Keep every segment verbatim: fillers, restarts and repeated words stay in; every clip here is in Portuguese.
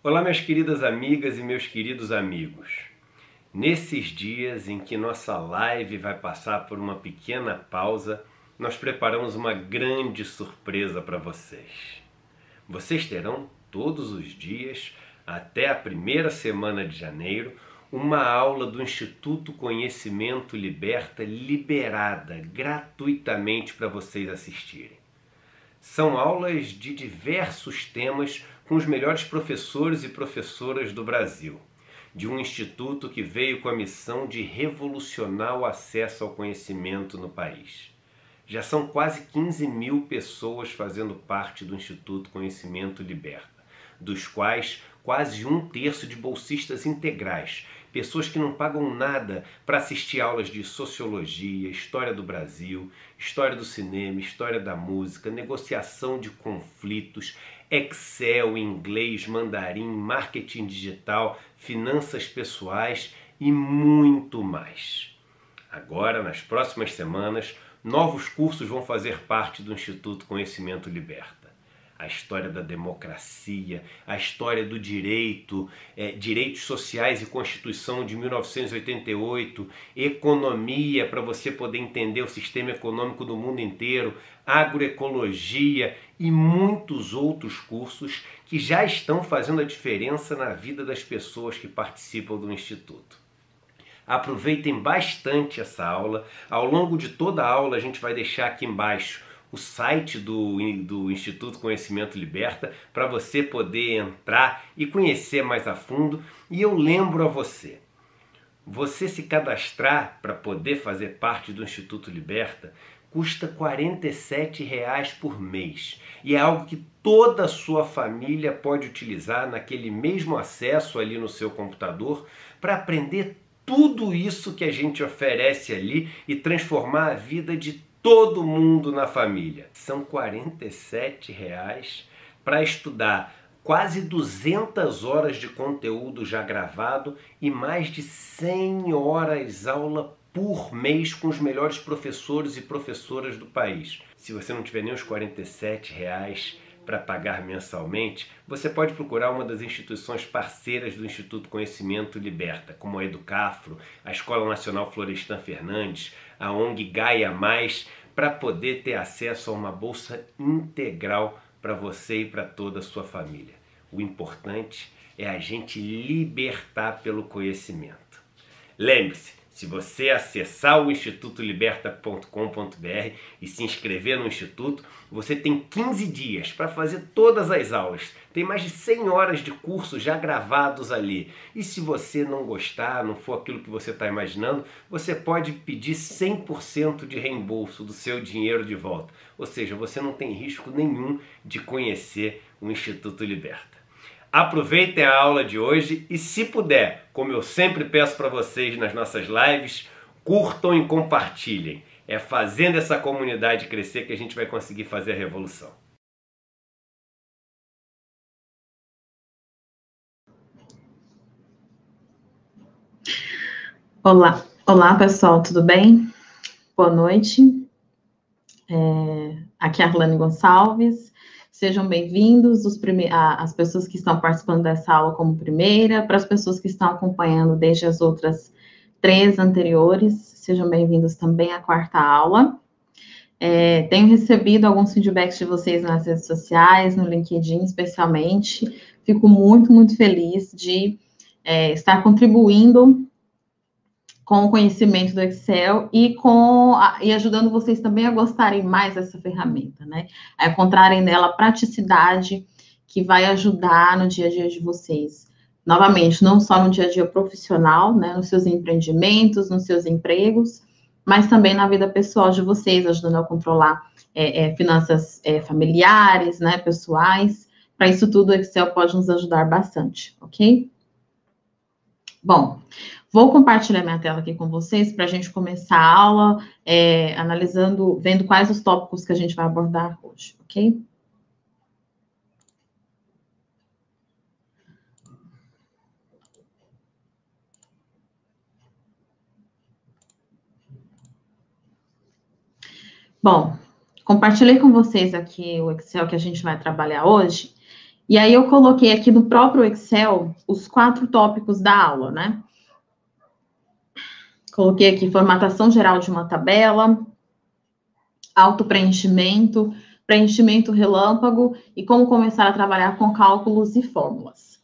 Olá, minhas queridas amigas e meus queridos amigos. Nesses dias em que nossa live vai passar por uma pequena pausa, nós preparamos uma grande surpresa para vocês. Vocês terão todos os dias, até a primeira semana de janeiro, uma aula do Instituto Conhecimento Liberta liberada gratuitamente para vocês assistirem. São aulas de diversos temas com os melhores professores e professoras do Brasil, de um instituto que veio com a missão de revolucionar o acesso ao conhecimento no país. Já são quase quinze mil pessoas fazendo parte do Instituto Conhecimento Liberta, dos quais quase um terço de bolsistas integrais, pessoas que não pagam nada para assistir aulas de sociologia, história do Brasil, história do cinema, história da música, negociação de conflitos, Excel, inglês, mandarim, marketing digital, finanças pessoais e muito mais. Agora, nas próximas semanas, novos cursos vão fazer parte do Instituto Conhecimento Liberta. A história da democracia, a história do direito, é, direitos sociais e Constituição de mil novecentos e oitenta e oito, economia para você poder entender o sistema econômico do mundo inteiro, agroecologia e muitos outros cursos que já estão fazendo a diferença na vida das pessoas que participam do Instituto. Aproveitem bastante essa aula. Ao longo de toda a aula a gente vai deixar aqui embaixo o site do, do Instituto Conhecimento Liberta para você poder entrar e conhecer mais a fundo. E eu lembro a você, você se cadastrar para poder fazer parte do Instituto Liberta custa quarenta e sete reais por mês e é algo que toda a sua família pode utilizar naquele mesmo acesso ali no seu computador para aprender tudo isso que a gente oferece ali e transformar a vida de todo mundo na família. São quarenta e sete reais para estudar quase duzentas horas de conteúdo já gravado e mais de cem horas aula por mês com os melhores professores e professoras do país. Se você não tiver nem os quarenta e sete reais para pagar mensalmente, você pode procurar uma das instituições parceiras do Instituto Conhecimento Liberta, como a Educafro, a Escola Nacional Florestan Fernandes, a ONG Gaia Mais, para poder ter acesso a uma bolsa integral para você e para toda a sua família. O importante é a gente libertar pelo conhecimento. Lembre-se, se você acessar o instituto liberta ponto com ponto br e se inscrever no Instituto, você tem quinze dias para fazer todas as aulas. Tem mais de cem horas de curso já gravados ali. E se você não gostar, não for aquilo que você está imaginando, você pode pedir cem por cento de reembolso do seu dinheiro de volta. Ou seja, você não tem risco nenhum de conhecer o Instituto Liberta. Aproveitem a aula de hoje e, se puder, como eu sempre peço para vocês nas nossas lives, curtam e compartilhem. É fazendo essa comunidade crescer que a gente vai conseguir fazer a revolução. Olá, olá pessoal, tudo bem? Boa noite. É... Aqui é a Arlane Gonçalves. Sejam bem-vindos as pessoas que estão participando dessa aula como primeira, para as pessoas que estão acompanhando desde as outras três anteriores, sejam bem-vindos também à quarta aula. É, tenho recebido alguns feedbacks de vocês nas redes sociais, no LinkedIn especialmente. Fico muito, muito feliz de é, estar contribuindo com o conhecimento do Excel e, com, e ajudando vocês também a gostarem mais dessa ferramenta, né? A encontrarem nela praticidade que vai ajudar no dia a dia de vocês. Novamente, não só no dia a dia profissional, né? Nos seus empreendimentos, nos seus empregos, mas também na vida pessoal de vocês, ajudando a controlar é, é, finanças é, familiares, né? Pessoais. Para isso tudo, o Excel pode nos ajudar bastante, ok? Bom, vou compartilhar minha tela aqui com vocês para a gente começar a aula, é, analisando, vendo quais os tópicos que a gente vai abordar hoje, ok? Bom, compartilhei com vocês aqui o Excel que a gente vai trabalhar hoje. E aí eu coloquei aqui no próprio Excel os quatro tópicos da aula, né? Coloquei aqui formatação geral de uma tabela, autopreenchimento, preenchimento relâmpago e como começar a trabalhar com cálculos e fórmulas.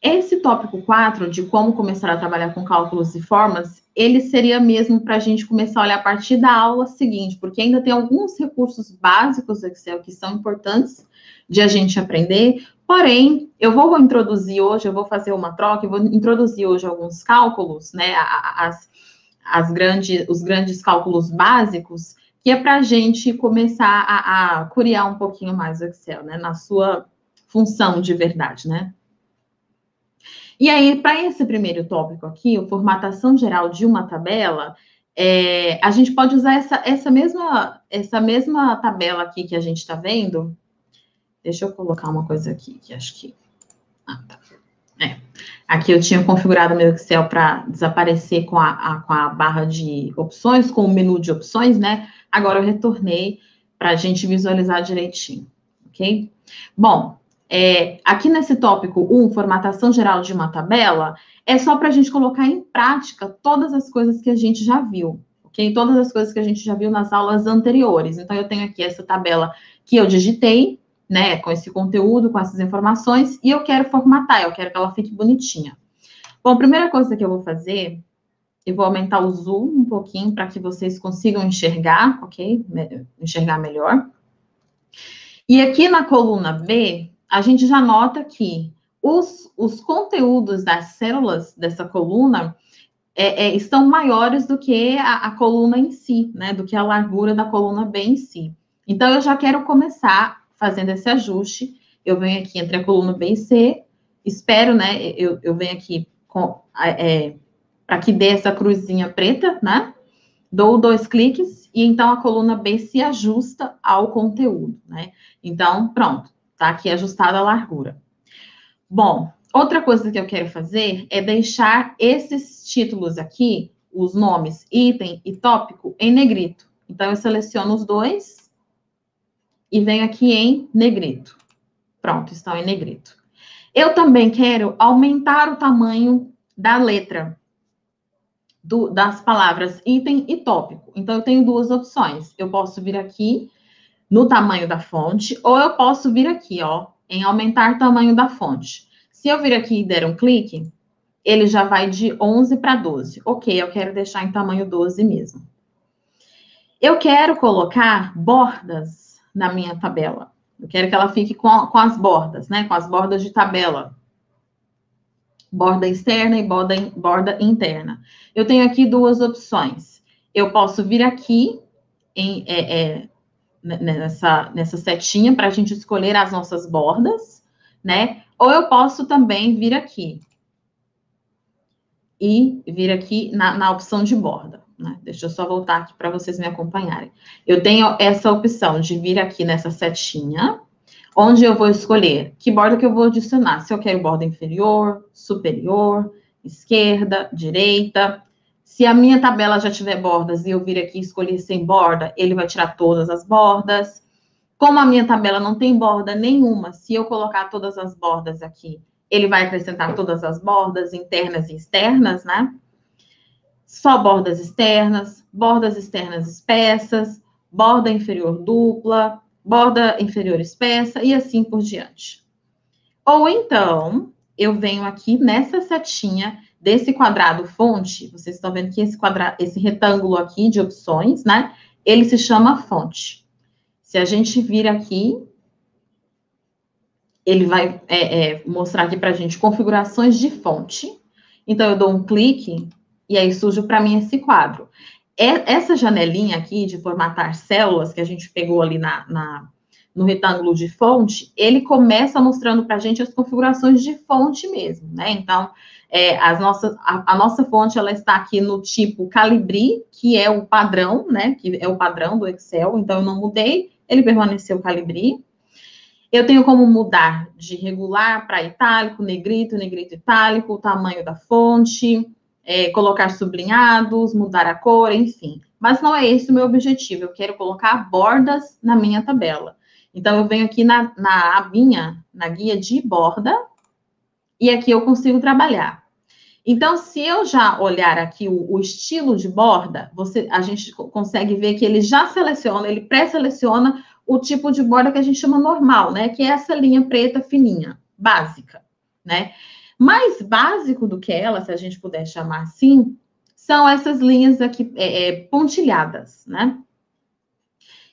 Esse tópico quatro, de como começar a trabalhar com cálculos e fórmulas, ele seria mesmo para a gente começar a olhar a partir da aula seguinte, porque ainda tem alguns recursos básicos do Excel que são importantes de a gente aprender, porém, eu vou introduzir hoje, eu vou fazer uma troca, eu vou introduzir hoje alguns cálculos, né, as, as grandes, os grandes cálculos básicos, que é para a gente começar a, a curiar um pouquinho mais o Excel, né, na sua função de verdade, né. E aí, para esse primeiro tópico aqui, o formatação geral de uma tabela, é, a gente pode usar essa, essa, mesma, essa mesma tabela aqui que a gente está vendo. Deixa eu colocar uma coisa aqui, que acho que... Ah, tá. É. Aqui eu tinha configurado meu Excel para desaparecer com a, a, com a barra de opções, com o menu de opções, né? Agora eu retornei para a gente visualizar direitinho, ok? Bom... É, aqui nesse tópico um, formatação geral de uma tabela, é só para a gente colocar em prática todas as coisas que a gente já viu, ok? Todas as coisas que a gente já viu nas aulas anteriores. Então, eu tenho aqui essa tabela que eu digitei, né, com esse conteúdo, com essas informações, e eu quero formatar, eu quero que ela fique bonitinha. Bom, a primeira coisa que eu vou fazer, eu vou aumentar o zoom um pouquinho para que vocês consigam enxergar, ok? Enxergar melhor. E aqui na coluna B, a gente já nota que os, os conteúdos das células dessa coluna é, é, estão maiores do que a, a coluna em si, né? Do que a largura da coluna B em si. Então, eu já quero começar fazendo esse ajuste. Eu venho aqui entre a coluna B e C, espero, né? Eu, eu venho aqui é, para que dê essa cruzinha preta, né? Dou dois cliques e então a coluna B se ajusta ao conteúdo, né? Então, pronto. Tá aqui ajustada a largura. Bom, outra coisa que eu quero fazer é deixar esses títulos aqui, os nomes, item e tópico, em negrito. Então, eu seleciono os dois e venho aqui em negrito. Pronto, estão em negrito. Eu também quero aumentar o tamanho da letra do, das palavras item e tópico. Então, eu tenho duas opções. Eu posso vir aqui no tamanho da fonte, ou eu posso vir aqui, ó, em aumentar tamanho da fonte. Se eu vir aqui e der um clique, ele já vai de onze para doze. Ok, eu quero deixar em tamanho doze mesmo. Eu quero colocar bordas na minha tabela. Eu quero que ela fique com, a, com as bordas, né? Com as bordas de tabela. Borda externa e borda, borda interna. Eu tenho aqui duas opções. Eu posso vir aqui em... É, é, Nessa, nessa setinha para a gente escolher as nossas bordas, né? Ou eu posso também vir aqui. E vir aqui na, na opção de borda, né? Deixa eu só voltar aqui para vocês me acompanharem. Eu tenho essa opção de vir aqui nessa setinha, onde eu vou escolher que borda que eu vou adicionar. Se eu quero borda inferior, superior, esquerda, direita... Se a minha tabela já tiver bordas e eu vir aqui escolher sem borda, ele vai tirar todas as bordas. Como a minha tabela não tem borda nenhuma, se eu colocar todas as bordas aqui, ele vai acrescentar todas as bordas internas e externas, né? Só bordas externas, bordas externas espessas, borda inferior dupla, borda inferior espessa e assim por diante. Ou então, eu venho aqui nessa setinha... Desse quadrado fonte, vocês estão vendo que esse, quadra, esse retângulo aqui de opções, né? Ele se chama fonte. Se a gente vir aqui, ele vai é, é, mostrar aqui pra gente configurações de fonte. Então, eu dou um clique e aí surge para mim esse quadro. É, essa janelinha aqui de formatar células que a gente pegou ali na, na, no retângulo de fonte, ele começa mostrando pra gente as configurações de fonte mesmo, né? Então... É, as nossas, a, a nossa fonte, ela está aqui no tipo Calibri, que é o padrão, né? Que é o padrão do Excel, então eu não mudei, ele permaneceu Calibri. Eu tenho como mudar de regular para itálico, negrito, negrito itálico, o tamanho da fonte, é, colocar sublinhados, mudar a cor, enfim. Mas não é esse o meu objetivo, eu quero colocar bordas na minha tabela. Então, eu venho aqui na, na abinha, na guia de borda, e aqui eu consigo trabalhar. Então, se eu já olhar aqui o, o estilo de borda, você, a gente consegue ver que ele já seleciona, ele pré-seleciona o tipo de borda que a gente chama normal, né? Que é essa linha preta fininha, básica, né? Mais básico do que ela, se a gente puder chamar assim, são essas linhas aqui é, é, pontilhadas, né?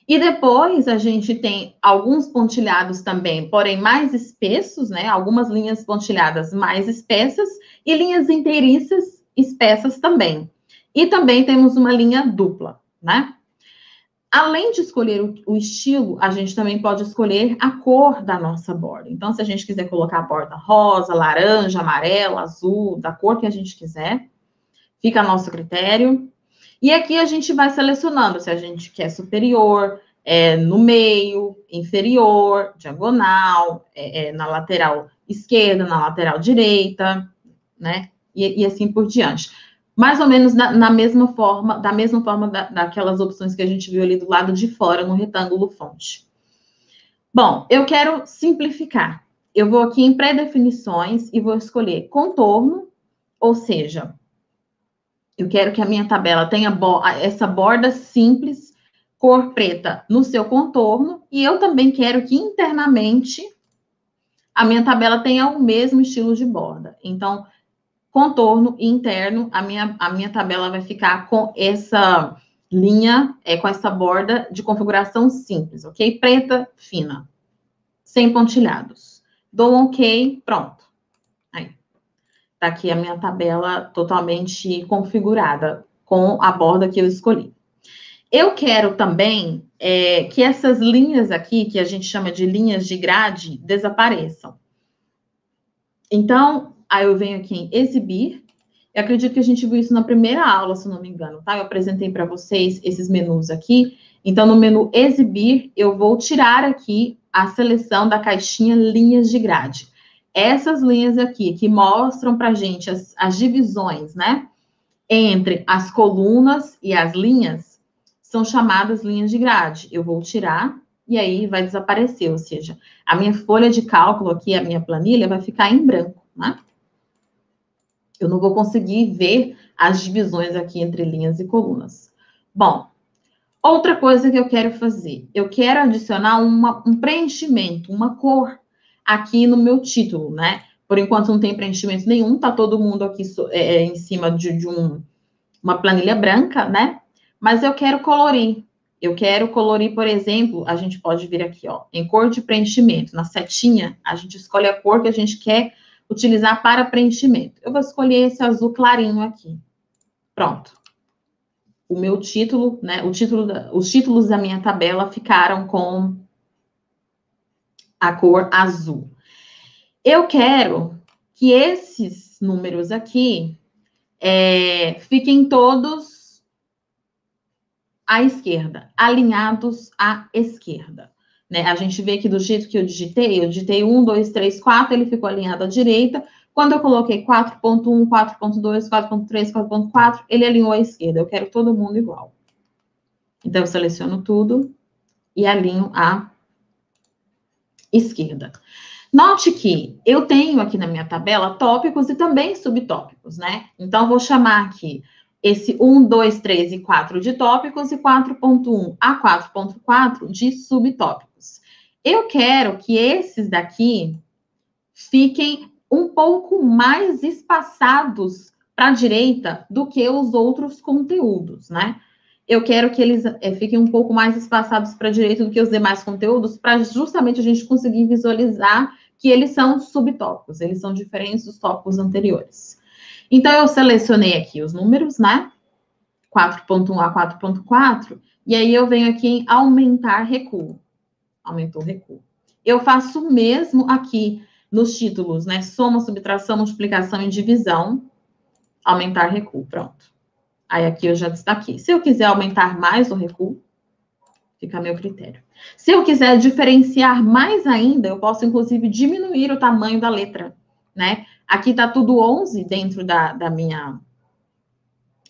E depois a gente tem alguns pontilhados também, porém mais espessos, né? Algumas linhas pontilhadas mais espessas e linhas inteiriças espessas também. E também temos uma linha dupla, né? Além de escolher o, o estilo, a gente também pode escolher a cor da nossa borda. Então, se a gente quiser colocar a borda rosa, laranja, amarela, azul, da cor que a gente quiser, fica a nosso critério. E aqui a gente vai selecionando se a gente quer superior, é, no meio, inferior, diagonal, é, é, na lateral esquerda, na lateral direita, né? E, e assim por diante. Mais ou menos na, na mesma forma, da mesma forma da, daquelas opções que a gente viu ali do lado de fora, no retângulo fonte. Bom, eu quero simplificar. Eu vou aqui em pré-definições e vou escolher contorno, ou seja... Eu quero que a minha tabela tenha bo- essa borda simples, cor preta no seu contorno. E eu também quero que internamente a minha tabela tenha o mesmo estilo de borda. Então, contorno interno, a minha, a minha tabela vai ficar com essa linha, é, com essa borda de configuração simples, ok? Preta, fina, sem pontilhados. Dou um ok, pronto. Aqui a minha tabela totalmente configurada com a borda que eu escolhi. Eu quero também é, que essas linhas aqui, que a gente chama de linhas de grade, desapareçam. Então, aí eu venho aqui em exibir. Eu acredito que a gente viu isso na primeira aula, se não me engano, tá? Eu apresentei para vocês esses menus aqui. Então, no menu exibir, eu vou tirar aqui a seleção da caixinha linhas de grade. Essas linhas aqui, que mostram para a gente as, as divisões, né? Entre as colunas e as linhas, são chamadas linhas de grade. Eu vou tirar e aí vai desaparecer, ou seja, a minha folha de cálculo aqui, a minha planilha, vai ficar em branco, né? Eu não vou conseguir ver as divisões aqui entre linhas e colunas. Bom, outra coisa que eu quero fazer, eu quero adicionar uma, um preenchimento, uma cor, aqui no meu título, né? Por enquanto não tem preenchimento nenhum, tá todo mundo aqui é, em cima de, de um, uma planilha branca, né? Mas eu quero colorir. Eu quero colorir, por exemplo, a gente pode vir aqui, ó, em cor de preenchimento. Na setinha, a gente escolhe a cor que a gente quer utilizar para preenchimento. Eu vou escolher esse azul clarinho aqui. Pronto. O meu título, né? O título da, os títulos da minha tabela ficaram com... a cor azul. Eu quero que esses números aqui é, fiquem todos à esquerda, alinhados à esquerda, né? A gente vê que do jeito que eu digitei, eu digitei um, dois, três, quatro, ele ficou alinhado à direita. Quando eu coloquei quatro ponto um, quatro ponto dois, quatro ponto três, quatro ponto quatro, ele alinhou à esquerda. Eu quero todo mundo igual. Então, eu seleciono tudo e alinho a esquerda. Note que eu tenho aqui na minha tabela tópicos e também subtópicos, né? Então, vou chamar aqui esse um, dois, três e quatro de tópicos e quatro ponto um a quatro ponto quatro de subtópicos. Eu quero que esses daqui fiquem um pouco mais espaçados para a direita do que os outros conteúdos, né? Eu quero que eles é, fiquem um pouco mais espaçados para a direita do que os demais conteúdos, para justamente a gente conseguir visualizar que eles são subtópicos, eles são diferentes dos tópicos anteriores. Então, eu selecionei aqui os números, né? quatro ponto um a quatro ponto quatro, e aí eu venho aqui em aumentar recuo. Aumentou recuo. Eu faço o mesmo aqui nos títulos, né? Soma, subtração, multiplicação e divisão. Aumentar recuo, pronto. Aí aqui eu já destaquei. Se eu quiser aumentar mais o recuo, fica a meu critério. Se eu quiser diferenciar mais ainda, eu posso, inclusive, diminuir o tamanho da letra, né? Aqui tá tudo onze dentro da, da minha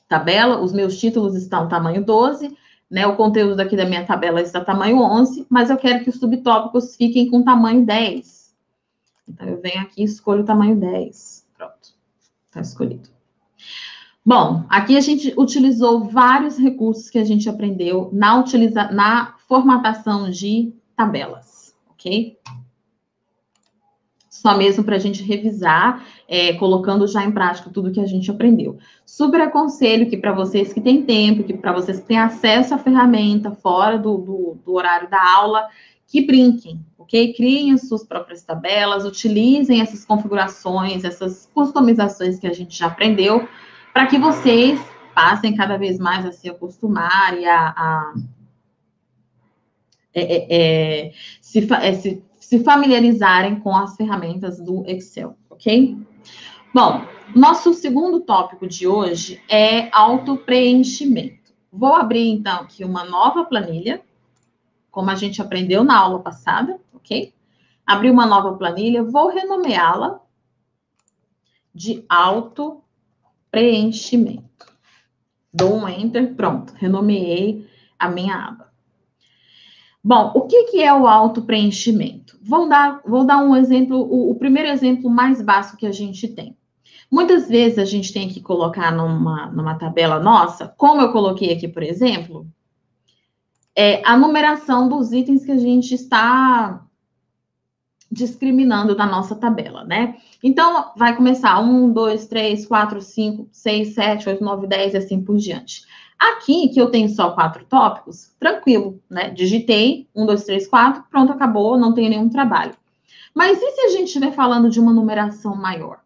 tabela. Os meus títulos estão tamanho doze. né? O conteúdo aqui da minha tabela está tamanho onze, mas eu quero que os subtópicos fiquem com tamanho dez. Então, eu venho aqui e escolho o tamanho dez. Pronto, está escolhido. Bom, aqui a gente utilizou vários recursos que a gente aprendeu na, utiliza... na formatação de tabelas, ok? Só mesmo para a gente revisar, é, colocando já em prática tudo que a gente aprendeu. Super aconselho que para vocês que têm tempo, que para vocês que têm acesso à ferramenta fora do, do, do horário da aula, que brinquem, ok? Criem as suas próprias tabelas, utilizem essas configurações, essas customizações que a gente já aprendeu, para que vocês passem cada vez mais a se acostumar e a, a é, é, se, é, se, se familiarizarem com as ferramentas do Excel, ok? Bom, nosso segundo tópico de hoje é autopreenchimento. Vou abrir, então, aqui uma nova planilha, como a gente aprendeu na aula passada, ok? Abri uma nova planilha, vou renomeá-la de auto preenchimento. Dou um enter, pronto, renomeei a minha aba. Bom, o que, que é o autopreenchimento? Vou dar, vou dar um exemplo, o, o primeiro exemplo mais básico que a gente tem. Muitas vezes a gente tem que colocar numa, numa tabela nossa, como eu coloquei aqui, por exemplo, é a numeração dos itens que a gente está discriminando da nossa tabela, né? Então, vai começar um, dois, três, quatro, cinco, seis, sete, oito, nove, dez e assim por diante. Aqui, que eu tenho só quatro tópicos, tranquilo, né? Digitei, um, dois, três, quatro, pronto, acabou, não tenho nenhum trabalho. Mas e se a gente estiver falando de uma numeração maior?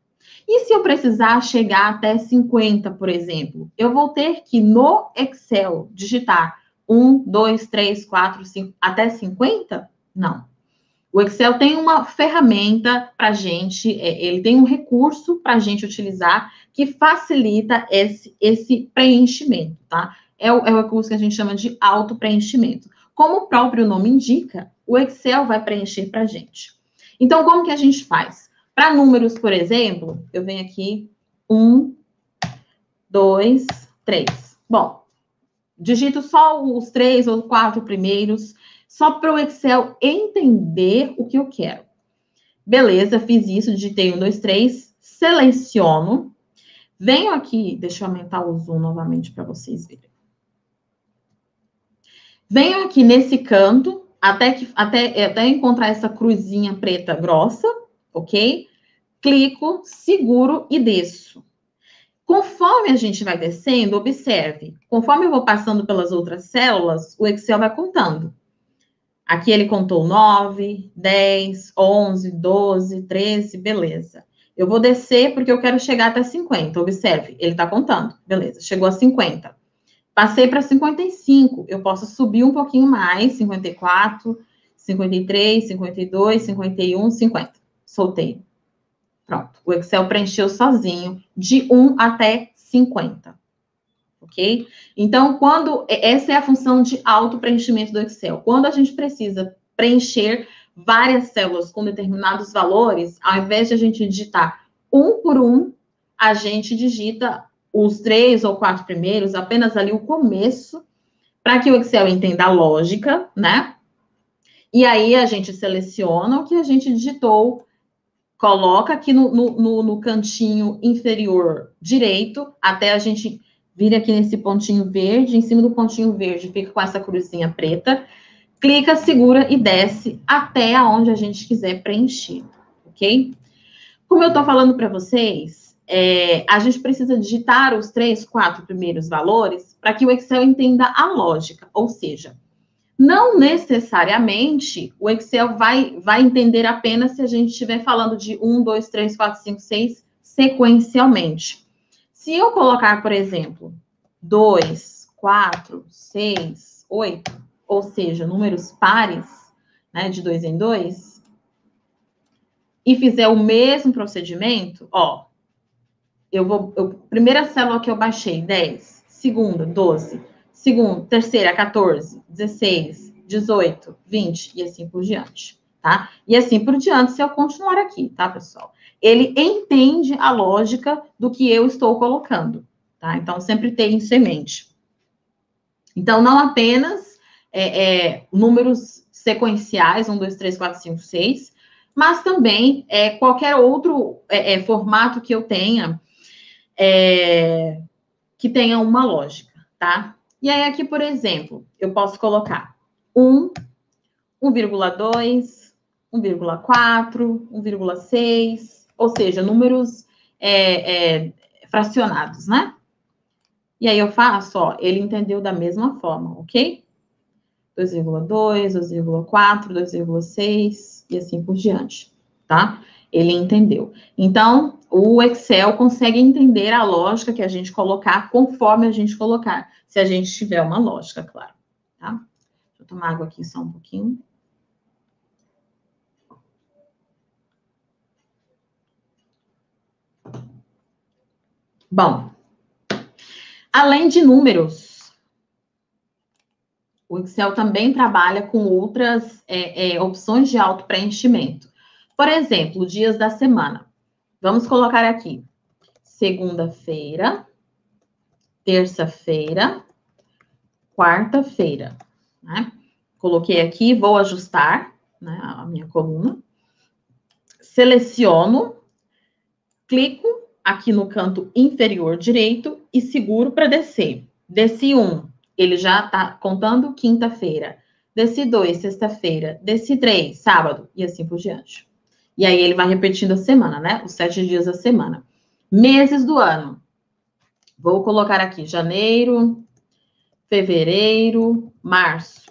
E se eu precisar chegar até cinquenta, por exemplo? Eu vou ter que, no Excel, digitar um, dois, três, quatro, cinco, até cinquenta? Não. O Excel tem uma ferramenta para a gente, ele tem um recurso para a gente utilizar que facilita esse, esse preenchimento, tá? É o, é o recurso que a gente chama de autopreenchimento. Como o próprio nome indica, o Excel vai preencher para a gente. Então, como que a gente faz? Para números, por exemplo, eu venho aqui, um, dois, três. Bom, digito só os três ou quatro primeiros, só para o Excel entender o que eu quero. Beleza, fiz isso, digitei um, dois, três, seleciono. Venho aqui, deixa eu aumentar o zoom novamente para vocês verem. Venho aqui nesse canto, até, que, até, até encontrar essa cruzinha preta grossa, ok? Clico, seguro e desço. Conforme a gente vai descendo, observe. Conforme eu vou passando pelas outras células, o Excel vai contando. Aqui ele contou nove, dez, onze, doze, treze, beleza. Eu vou descer porque eu quero chegar até cinquenta, observe, ele está contando, beleza, chegou a cinquenta. Passei para cinquenta e cinco, eu posso subir um pouquinho mais, cinquenta e quatro, cinquenta e três, cinquenta e dois, cinquenta e um, cinquenta. Soltei. Pronto, o Excel preencheu sozinho de um até cinquenta. Ok? Então, quando essa é a função de autopreenchimento do Excel. Quando a gente precisa preencher várias células com determinados valores, ao invés de a gente digitar um por um, a gente digita os três ou quatro primeiros, apenas ali o começo, para que o Excel entenda a lógica, né? E aí a gente seleciona o que a gente digitou, coloca aqui no, no, no cantinho inferior direito, até a gente vira aqui nesse pontinho verde, em cima do pontinho verde fica com essa cruzinha preta, clica, segura e desce até aonde a gente quiser preencher, ok? Como eu tô falando para vocês, é, a gente precisa digitar os três, quatro primeiros valores para que o Excel entenda a lógica, ou seja, não necessariamente o Excel vai, vai entender apenas se a gente estiver falando de um, dois, três, quatro, cinco, seis sequencialmente. Se eu colocar, por exemplo, dois, quatro, seis, oito, ou seja, números pares, né, de dois em dois, e fizer o mesmo procedimento, ó, eu vou, eu, primeira célula que eu baixei, dez, segunda, doze, segunda, terceira, quatorze, dezesseis, dezoito, vinte, e assim por diante, tá? E assim por diante, se eu continuar aqui, tá, pessoal? Ele entende a lógica do que eu estou colocando, tá? Então, sempre tenha isso em mente. Então, não apenas é, é, números sequenciais, um, dois, três, quatro, cinco, seis, mas também é, qualquer outro é, é, formato que eu tenha, é, que tenha uma lógica, tá? E aí, aqui, por exemplo, eu posso colocar um, um vírgula dois, um vírgula quatro, um vírgula seis, ou seja, números é, é, fracionados, né? E aí eu faço, ó, ele entendeu da mesma forma, ok? dois vírgula dois, dois vírgula quatro, dois vírgula seis e assim por diante, tá? Ele entendeu. Então, o Excel consegue entender a lógica que a gente colocar conforme a gente colocar, se a gente tiver uma lógica, claro, tá? Deixa eu tomar água aqui só um pouquinho. Bom, além de números, o Excel também trabalha com outras é, é, opções de auto-preenchimento. Por exemplo, dias da semana. Vamos colocar aqui, segunda-feira, terça-feira, quarta-feira, né? Coloquei aqui, vou ajustar, né, a minha coluna. Seleciono, clico aqui no canto inferior direito e seguro para descer. Desci um, ele já está contando quinta-feira. Desci dois, sexta-feira. Desci três, sábado, e assim por diante. E aí ele vai repetindo a semana, né? Os sete dias da semana. Meses do ano. Vou colocar aqui janeiro, fevereiro, março.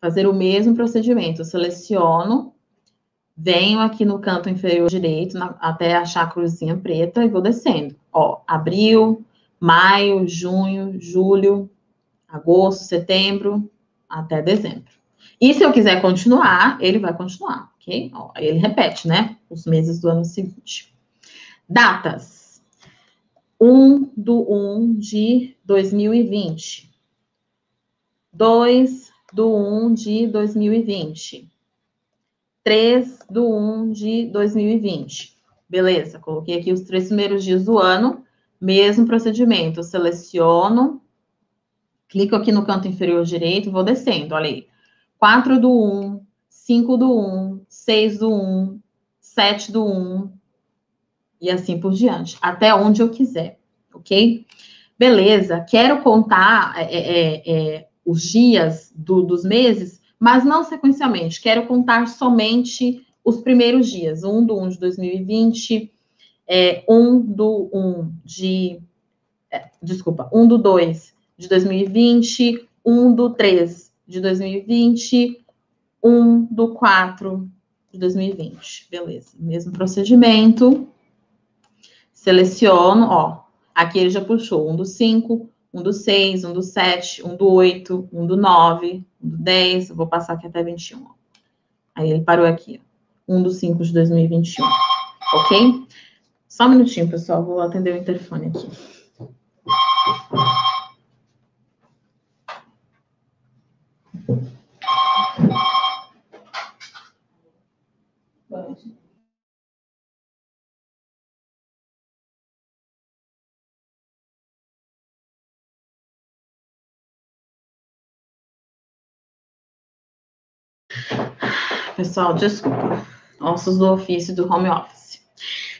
Fazer o mesmo procedimento. Eu seleciono. Venho aqui no canto inferior direito, na, até achar a cruzinha preta e vou descendo. Ó, abril, maio, junho, julho, agosto, setembro, até dezembro. E se eu quiser continuar, ele vai continuar, ok? Ó, ele repete, né? Os meses do ano seguinte. Datas. um do um de dois mil e vinte. dois do um de dois mil e vinte. três do um de dois mil e vinte. Beleza, coloquei aqui os três primeiros dias do ano. Mesmo procedimento, eu seleciono, clico aqui no canto inferior direito, vou descendo, olha aí. quatro do um, cinco do um, seis do um, sete do um, e assim por diante, até onde eu quiser, ok? Beleza, quero contar é, é, é, os dias do, dos meses, mas não sequencialmente, quero contar somente os primeiros dias. um do um de dois mil e vinte, é, um do um de... É, desculpa, um do dois de dois mil e vinte, um do três de dois mil e vinte, um do quatro de dois mil e vinte. Beleza, mesmo procedimento. Seleciono, ó, aqui ele já puxou um do cinco... um do seis, um do sete, um do oito, um do nove, um do dez, eu vou passar aqui até vinte e um. Aí ele parou aqui, um do cinco de dois mil e vinte e um, ok? Só um minutinho, pessoal, vou atender o interfone aqui. Pessoal, desculpa, ossos do ofício do home office.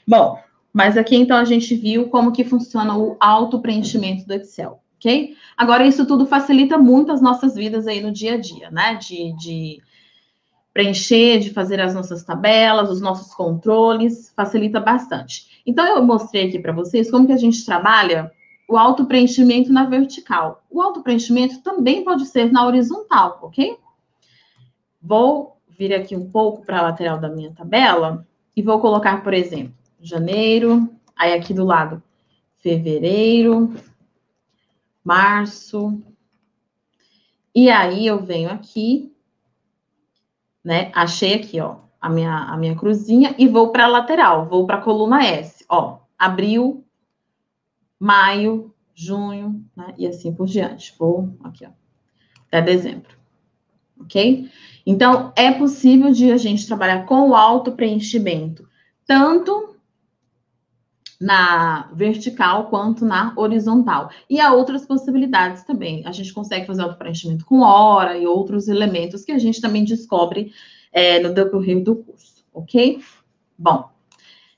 Bom, mas aqui então a gente viu como que funciona o auto-preenchimento do Excel, ok? Agora isso tudo facilita muito as nossas vidas aí no dia a dia, né? De, de preencher, de fazer as nossas tabelas, os nossos controles, facilita bastante. Então eu mostrei aqui para vocês como que a gente trabalha o auto-preenchimento na vertical. O auto-preenchimento também pode ser na horizontal, ok? Vou vir aqui um pouco para a lateral da minha tabela e vou colocar, por exemplo, janeiro, aí aqui do lado, fevereiro, março, e aí eu venho aqui, né, achei aqui, ó, a minha, a minha cruzinha e vou para a lateral, vou para a coluna S, ó, abril, maio, junho, né, e assim por diante, vou aqui, ó, até dezembro. Ok? Então, é possível de a gente trabalhar com o auto-preenchimento, tanto na vertical quanto na horizontal. E há outras possibilidades também. A gente consegue fazer autopreenchimento com hora e outros elementos que a gente também descobre é, no decorrer do curso, ok? Bom,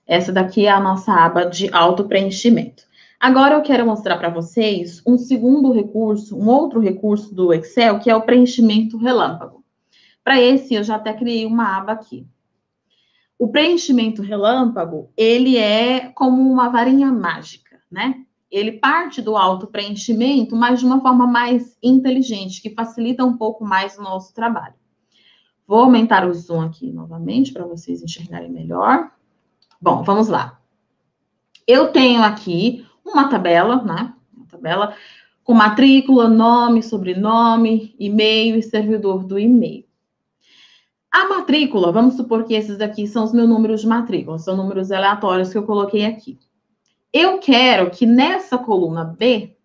essa daqui é a nossa aba de autopreenchimento. Agora eu quero mostrar para vocês um segundo recurso, um outro recurso do Excel, que é o preenchimento relâmpago. Para esse, eu já até criei uma aba aqui. O preenchimento relâmpago, ele é como uma varinha mágica, né? Ele parte do autopreenchimento, mas de uma forma mais inteligente, que facilita um pouco mais o nosso trabalho. Vou aumentar o zoom aqui novamente, para vocês enxergarem melhor. Bom, vamos lá. Eu tenho aqui uma tabela, né? Uma tabela com matrícula, nome, sobrenome, e-mail e servidor do e-mail. A matrícula, vamos supor que esses aqui são os meus números de matrícula, são números aleatórios que eu coloquei aqui. Eu quero que nessa coluna B,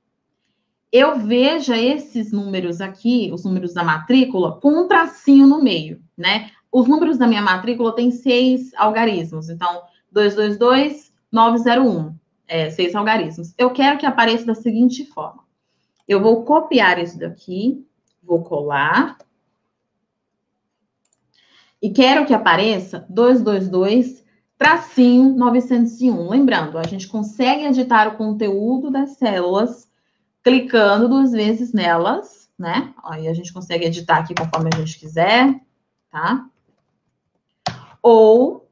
eu veja esses números aqui, os números da matrícula, com um tracinho no meio, né? Os números da minha matrícula têm seis algarismos, então, dois dois dois, nove zero um. É, seis algarismos. Eu quero que apareça da seguinte forma. Eu vou copiar isso daqui, vou colar. E quero que apareça dois dois dois tracinho novecentos e um. Lembrando, a gente consegue editar o conteúdo das células clicando duas vezes nelas, né? Aí a gente consegue editar aqui conforme a gente quiser, tá? Ou...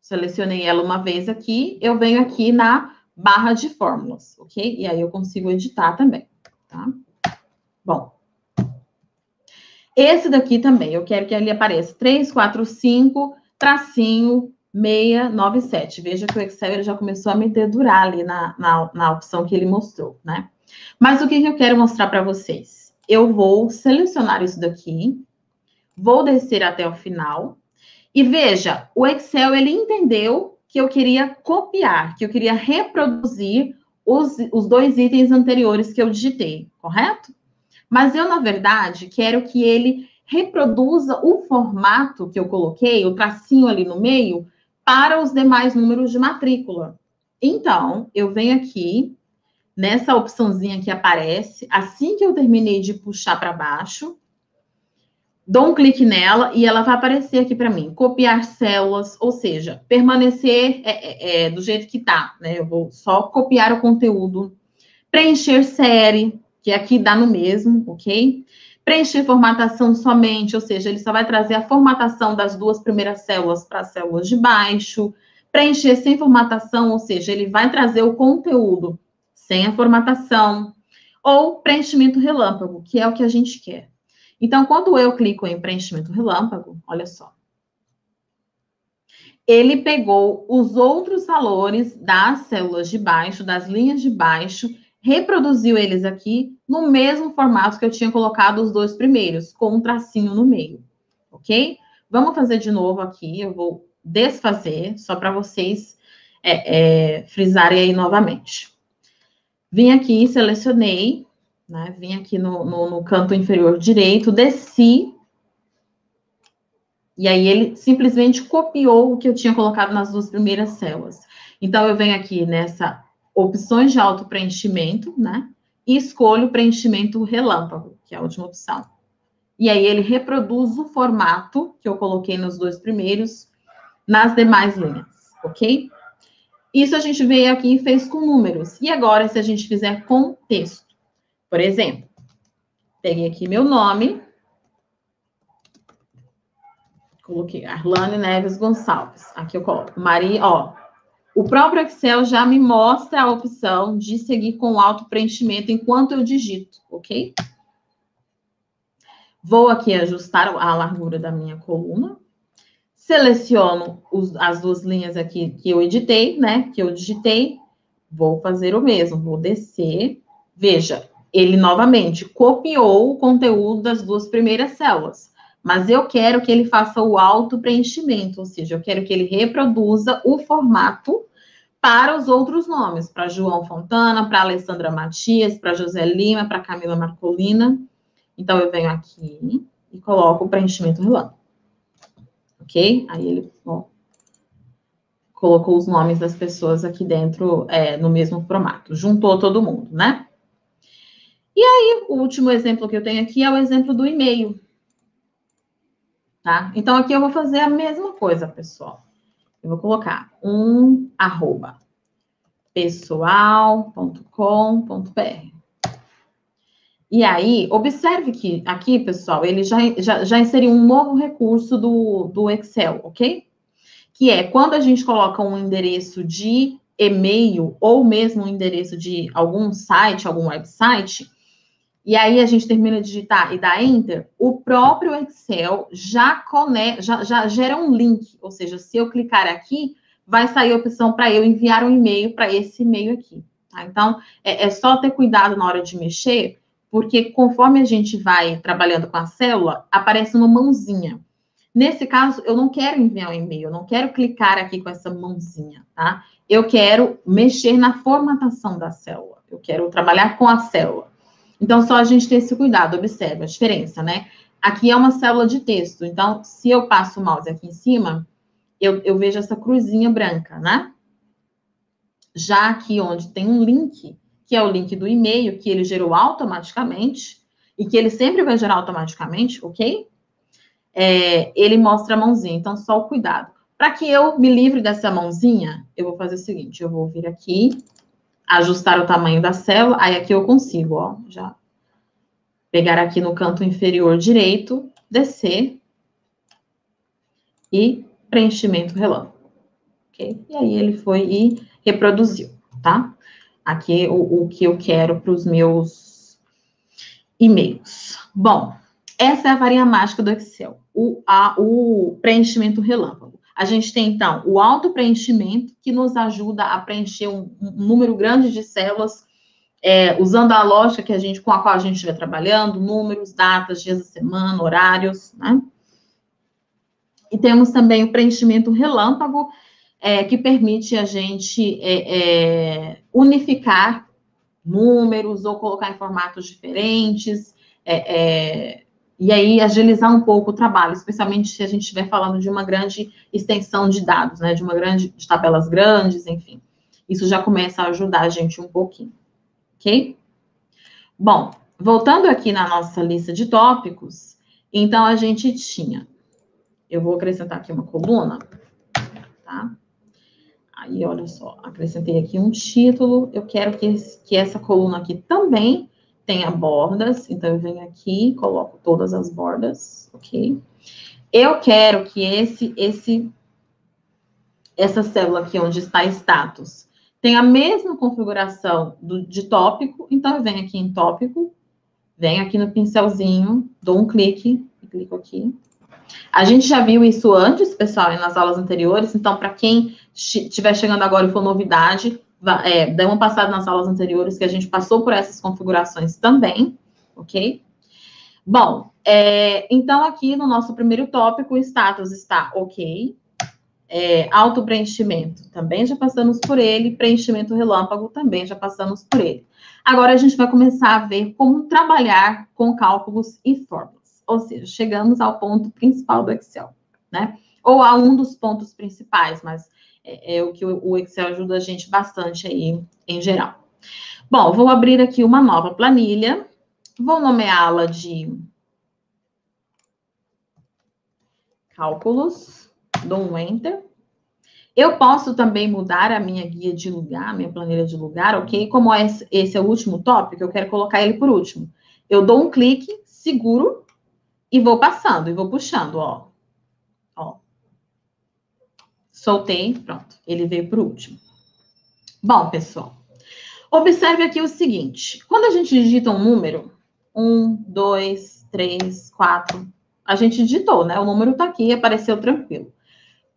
selecionei ela uma vez aqui, eu venho aqui na barra de fórmulas, ok? E aí eu consigo editar também, tá? Bom. Esse daqui também, eu quero que ele apareça três quatro cinco tracinho seis nove sete. Veja que o Excel ele já começou a me dedurar ali na, na, na opção que ele mostrou, né? Mas o que que eu quero mostrar para vocês? Eu vou selecionar isso daqui, vou descer até o final... E veja, o Excel, ele entendeu que eu queria copiar, que eu queria reproduzir os, os dois itens anteriores que eu digitei, correto? Mas eu, na verdade, quero que ele reproduza o formato que eu coloquei, o tracinho ali no meio, para os demais números de matrícula. Então, eu venho aqui, nessa opçãozinha que aparece, assim que eu terminei de puxar para baixo... dou um clique nela e ela vai aparecer aqui para mim. Copiar células, ou seja, permanecer é, é, é, do jeito que tá, né? Eu vou só copiar o conteúdo. Preencher série, que aqui dá no mesmo, ok? Preencher formatação somente, ou seja, ele só vai trazer a formatação das duas primeiras células para as células de baixo. Preencher sem formatação, ou seja, ele vai trazer o conteúdo sem a formatação. Ou preenchimento relâmpago, que é o que a gente quer. Então, quando eu clico em preenchimento relâmpago, olha só. Ele pegou os outros valores das células de baixo, das linhas de baixo, reproduziu eles aqui no mesmo formato que eu tinha colocado os dois primeiros, com um tracinho no meio, ok? Vamos fazer de novo aqui, eu vou desfazer, só para vocês é, é, frisarem aí novamente. Vim aqui, selecionei. Né? Vim aqui no, no, no canto inferior direito, desci, e aí ele simplesmente copiou o que eu tinha colocado nas duas primeiras células. Então, eu venho aqui nessa opções de autopreenchimento, né? E escolho preenchimento relâmpago, que é a última opção. E aí ele reproduz o formato que eu coloquei nos dois primeiros, nas demais linhas, ok? Isso a gente veio aqui e fez com números. E agora, se a gente fizer com texto? Por exemplo, peguei aqui meu nome, coloquei Arlane Neves Gonçalves. Aqui eu coloco Maria, ó. O próprio Excel já me mostra a opção de seguir com o autopreenchimento enquanto eu digito, ok? Vou aqui ajustar a largura da minha coluna. Seleciono os, as duas linhas aqui que eu editei, né? Que eu digitei. Vou fazer o mesmo, vou descer. Veja. Ele, novamente, copiou o conteúdo das duas primeiras células. Mas eu quero que ele faça o autopreenchimento, ou seja, eu quero que ele reproduza o formato para os outros nomes. Para João Fontana, para Alessandra Matias, para José Lima, para Camila Marcolina. Então, eu venho aqui e coloco o preenchimento relâmpago. Ok? Aí ele ó, colocou os nomes das pessoas aqui dentro, é, no mesmo formato, juntou todo mundo, né? E aí, o último exemplo que eu tenho aqui é o exemplo do e-mail, tá? Então, aqui eu vou fazer a mesma coisa, pessoal. Eu vou colocar um arroba pessoal ponto com ponto br. E aí, observe que aqui, pessoal, ele já, já, já inseriu um novo recurso do, do Excel, ok? Que é quando a gente coloca um endereço de e-mail ou mesmo um endereço de algum site, algum website, e aí a gente termina de digitar e dá Enter, o próprio Excel já, conecta, já, já gera um link, ou seja, se eu clicar aqui, vai sair a opção para eu enviar um e-mail para esse e-mail aqui, tá? Então, é, é só ter cuidado na hora de mexer, porque conforme a gente vai trabalhando com a célula, aparece uma mãozinha. Nesse caso, eu não quero enviar um e-mail, eu não quero clicar aqui com essa mãozinha, tá? Eu quero mexer na formatação da célula, eu quero trabalhar com a célula. Então, só a gente ter esse cuidado, observe a diferença, né? Aqui é uma célula de texto, então, se eu passo o mouse aqui em cima, eu, eu vejo essa cruzinha branca, né? Já aqui onde tem um link, que é o link do e-mail, que ele gerou automaticamente, e que ele sempre vai gerar automaticamente, ok? É, ele mostra a mãozinha, então só o cuidado. Para que eu me livre dessa mãozinha, eu vou fazer o seguinte, eu vou vir aqui, ajustar o tamanho da célula, aí aqui eu consigo, ó, já pegar aqui no canto inferior direito, descer, e preenchimento relâmpago, ok? E aí ele foi e reproduziu, tá? Aqui o, o que eu quero para os meus e-mails. Bom, essa é a varinha mágica do Excel, o, a, o preenchimento relâmpago. A gente tem, então, o auto-preenchimento, que nos ajuda a preencher um, um número grande de células, é, usando a lógica que a gente, com a qual a gente estiver trabalhando, números, datas, dias da semana, horários, né? E temos também o preenchimento relâmpago, É, que permite a gente é, é, unificar números ou colocar em formatos diferentes, é, é, e aí agilizar um pouco o trabalho, especialmente se a gente estiver falando de uma grande extensão de dados, né, de uma grande, de tabelas grandes, enfim. Isso já começa a ajudar a gente um pouquinho, ok? Bom, voltando aqui na nossa lista de tópicos, então a gente tinha, eu vou acrescentar aqui uma coluna, tá? Aí, olha só, acrescentei aqui um título, eu quero que, que essa coluna aqui também tenha bordas, então eu venho aqui, coloco todas as bordas, ok? Eu quero que esse, esse, essa célula aqui onde está status tenha a mesma configuração do, de tópico, então eu venho aqui em tópico, venho aqui no pincelzinho, dou um clique, clico aqui. A gente já viu isso antes, pessoal, nas aulas anteriores, então, para quem estiver chegando agora e for novidade, é, dê uma passada nas aulas anteriores, que a gente passou por essas configurações também, ok? Bom, é, então, aqui no nosso primeiro tópico, o status está ok, é, auto-preenchimento, também já passamos por ele, preenchimento relâmpago, também já passamos por ele. Agora, a gente vai começar a ver como trabalhar com cálculos e fórmulas. Ou seja, chegamos ao ponto principal do Excel, né? Ou a um dos pontos principais, mas é, é o que o Excel ajuda a gente bastante aí, em geral. Bom, vou abrir aqui uma nova planilha. Vou nomeá-la de cálculos. Dou um Enter. Eu posso também mudar a minha guia de lugar, minha planilha de lugar, ok? Como esse é o último tópico, eu quero colocar ele por último. Eu dou um clique, seguro. E vou passando, e vou puxando, ó. Ó. Soltei, pronto. Ele veio por último. Bom, pessoal. Observe aqui o seguinte. Quando a gente digita um número, um, dois, três, quatro, a gente digitou, né? O número tá aqui, apareceu tranquilo.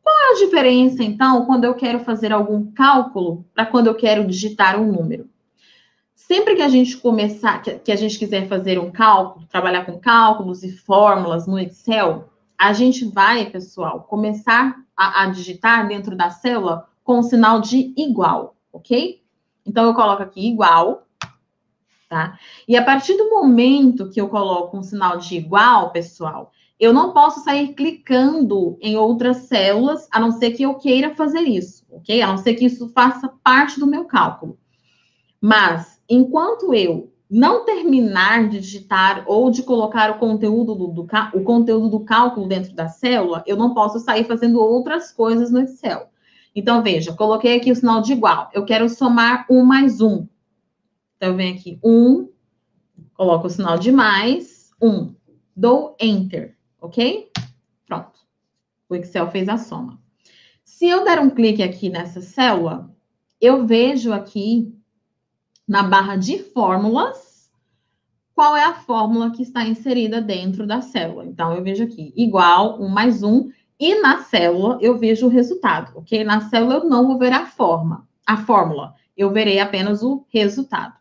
Qual é a diferença, então, quando eu quero fazer algum cálculo para quando eu quero digitar um número? Sempre que a gente começar, que a gente quiser fazer um cálculo, trabalhar com cálculos e fórmulas no Excel, a gente vai, pessoal, começar a, a digitar dentro da célula com o sinal de igual, ok? Então, eu coloco aqui igual, tá? E a partir do momento que eu coloco um sinal de igual, pessoal, Eu não posso sair clicando em outras células, a não ser que eu queira fazer isso, ok? A não ser que isso faça parte do meu cálculo. Mas, enquanto eu não terminar de digitar ou de colocar o conteúdo do, do, o conteúdo do cálculo dentro da célula, eu não posso sair fazendo outras coisas no Excel. Então, veja, coloquei aqui o sinal de igual. Eu quero somar um mais um. Então, eu venho aqui, um, coloco o sinal de mais, um. Dou Enter, ok? Pronto. O Excel fez a soma. Se eu der um clique aqui nessa célula, eu vejo aqui na barra de fórmulas, qual é a fórmula que está inserida dentro da célula. Então, eu vejo aqui, igual, um mais um, e na célula eu vejo o resultado, ok? Na célula eu não vou ver a forma, a fórmula, eu verei apenas o resultado.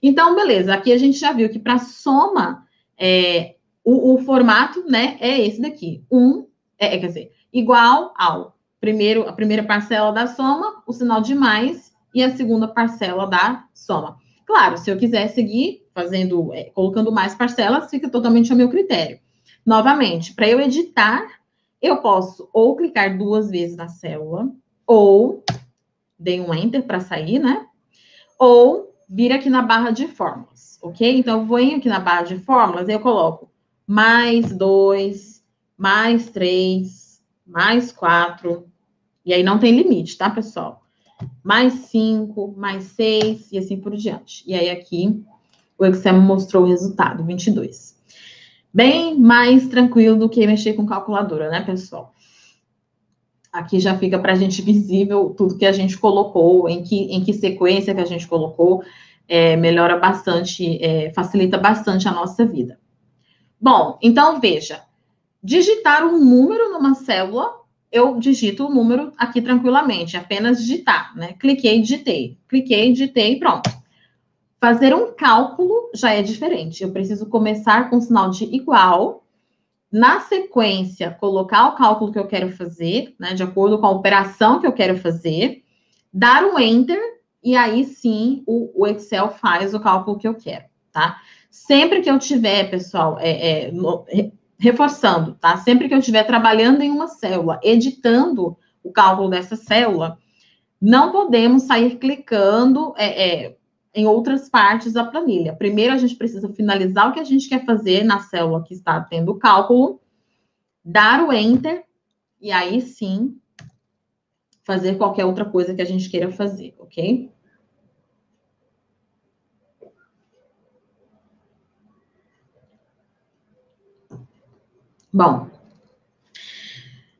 Então, beleza, aqui a gente já viu que para soma, é, o, o formato, né, é esse daqui. Um, é, quer dizer, igual ao primeiro, a primeira parcela da soma, o sinal de mais, e a segunda parcela da soma. Claro, se eu quiser seguir fazendo, é, colocando mais parcelas, fica totalmente ao meu critério. Novamente, para eu editar, eu posso ou clicar duas vezes na célula, ou, dei um Enter para sair, né? Ou vir aqui na barra de fórmulas, ok? Então, eu vou em aqui na barra de fórmulas e eu coloco mais dois, mais três, mais quatro, e aí não tem limite, tá, pessoal? Mais cinco, mais seis e assim por diante. E aí aqui o Excel mostrou o resultado, vinte e dois. Bem mais tranquilo do que mexer com calculadora, né, pessoal? Aqui já fica para a gente visível tudo que a gente colocou, em que, em que sequência que a gente colocou, é, melhora bastante, é, facilita bastante a nossa vida. Bom, então veja, digitar um número numa célula, eu digito o número aqui tranquilamente, apenas digitar, né? Cliquei, digitei, cliquei, digitei, pronto. Fazer um cálculo já é diferente. Eu preciso começar com o sinal de igual, na sequência, colocar o cálculo que eu quero fazer, né? De acordo com a operação que eu quero fazer, dar um Enter, e aí sim o, o Excel faz o cálculo que eu quero, tá? Sempre que eu tiver, pessoal, é... é no, reforçando, tá? Sempre que eu estiver trabalhando em uma célula, editando o cálculo dessa célula, não podemos sair clicando é, é, em outras partes da planilha. Primeiro, a gente precisa finalizar o que a gente quer fazer na célula que está tendo o cálculo, dar o Enter, e aí sim, fazer qualquer outra coisa que a gente queira fazer, ok? Bom,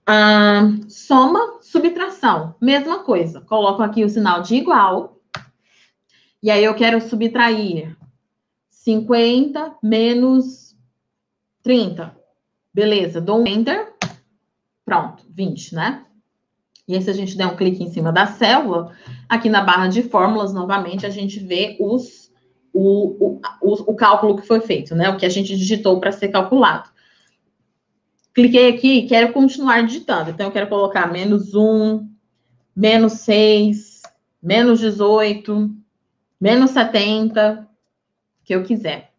ah, soma, subtração, mesma coisa. Coloco aqui o sinal de igual, e aí eu quero subtrair cinquenta menos trinta. Beleza, dou um Enter, pronto, vinte, né? E aí, se a gente der um clique em cima da célula, aqui na barra de fórmulas, novamente, a gente vê os, o, o, o, o cálculo que foi feito, né? O que a gente digitou para ser calculado. Cliquei aqui e quero continuar digitando. Então, eu quero colocar menos um, menos seis, menos dezoito, menos setenta, que eu quiser.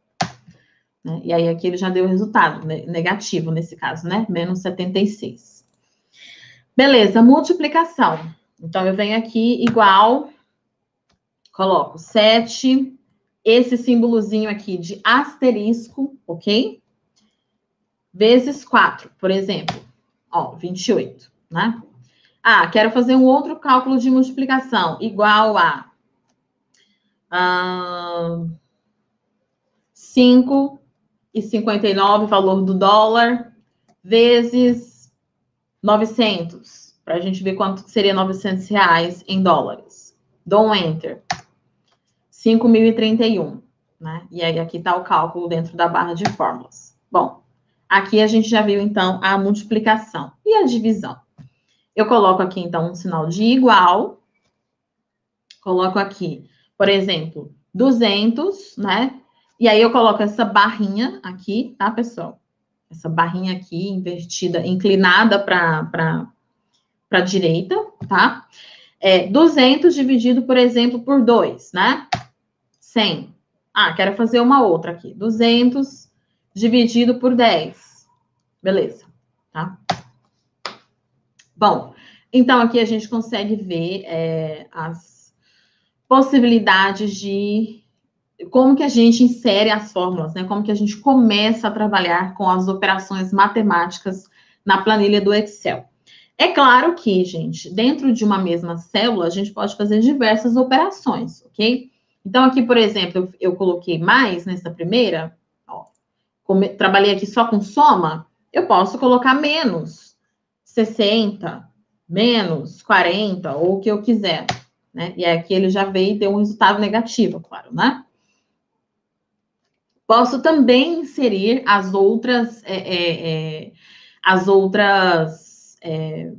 Né? E aí, aqui ele já deu o resultado negativo, nesse caso, né? Menos setenta e seis. Beleza, multiplicação. Então, eu venho aqui igual, coloco sete, esse símbolozinho aqui de asterisco, ok? Vezes quatro, por exemplo, ó, vinte e oito, né? Ah, quero fazer um outro cálculo de multiplicação, igual a ah, cinco e cinquenta e nove, valor do dólar, vezes novecentos, para a gente ver quanto seria novecentos reais em dólares. Dou um Enter, cinco mil e trinta e um, né? E aí aqui está o cálculo dentro da barra de fórmulas. Bom, aqui a gente já viu, então, a multiplicação e a divisão. Eu coloco aqui, então, um sinal de igual. Coloco aqui, por exemplo, duzentos, né? E aí eu coloco essa barrinha aqui, tá, pessoal? Essa barrinha aqui, invertida, inclinada para a direita, tá? É, duzentos dividido, por exemplo, por dois, né? cem. Ah, quero fazer uma outra aqui. duzentos dividido por dez, Beleza, tá? Bom, então aqui a gente consegue ver é, as possibilidades de como que a gente insere as fórmulas, né? Como que a gente começa a trabalhar com as operações matemáticas na planilha do Excel. É claro que, gente, dentro de uma mesma célula, a gente pode fazer diversas operações, ok? Então, aqui, por exemplo, eu, eu coloquei mais nessa primeira, ó, como eu trabalhei aqui só com soma, eu posso colocar menos sessenta, menos quarenta, ou o que eu quiser, né? E aqui ele já veio e deu um resultado negativo, claro, né? Posso também inserir as outras... É, é, é, as outras é,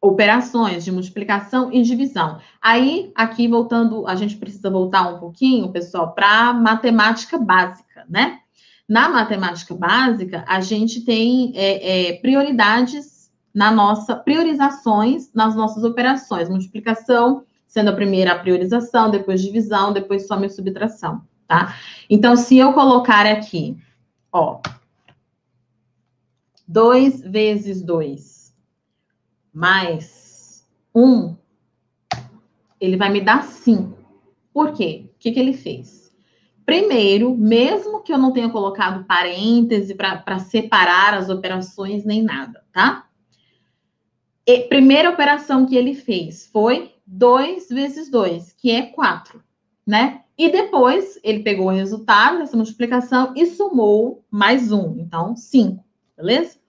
operações de multiplicação e divisão. Aí, aqui voltando, a gente precisa voltar um pouquinho, pessoal, para a matemática básica, né? Na matemática básica, a gente tem é, é, prioridades na nossa, priorizações nas nossas operações. Multiplicação, sendo a primeira a priorização, depois divisão, depois soma e subtração, tá? Então, se eu colocar aqui, ó... dois vezes dois mais um, ele vai me dar cinco. Por quê? O que, que ele fez? Primeiro, mesmo que eu não tenha colocado parêntese para separar as operações nem nada, tá? E primeira operação que ele fez foi dois vezes dois, que é quatro, né? E depois, ele pegou o resultado dessa multiplicação e somou mais um, então cinco. Beleza?